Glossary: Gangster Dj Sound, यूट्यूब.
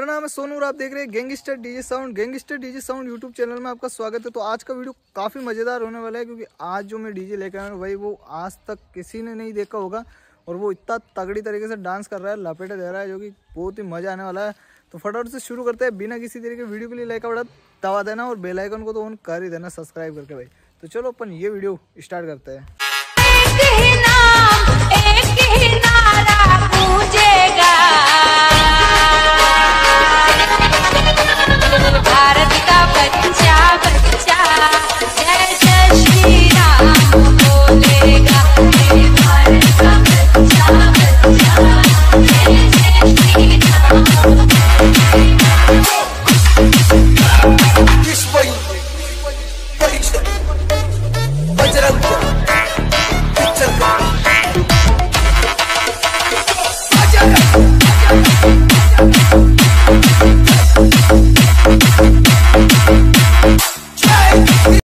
मेरा नाम है सोनू और आप देख रहे हैं gangster DJ sound. Gangster DJ sound यूट्यूब channel में आपका स्वागत है। तो आज का वीडियो काफ़ी मज़ेदार होने वाला है क्योंकि आज जो मैं डीजे लेकर आया हूँ भाई वो आज तक किसी ने नहीं देखा होगा और वो इतना तगड़ी तरीके से डांस कर रहा है, लपेटे दे रहा है, जो कि बहुत ही मज़ा आने वाला है। तो फटाफट से शुरू करते हैं बिना किसी तरीके वीडियो के लिए लाइक का बड़ा दबा देना और बेल आइकन को तो ऑन कर ही देना सब्सक्राइब करके भाई। तो चलो अपन ये वीडियो स्टार्ट करते हैं।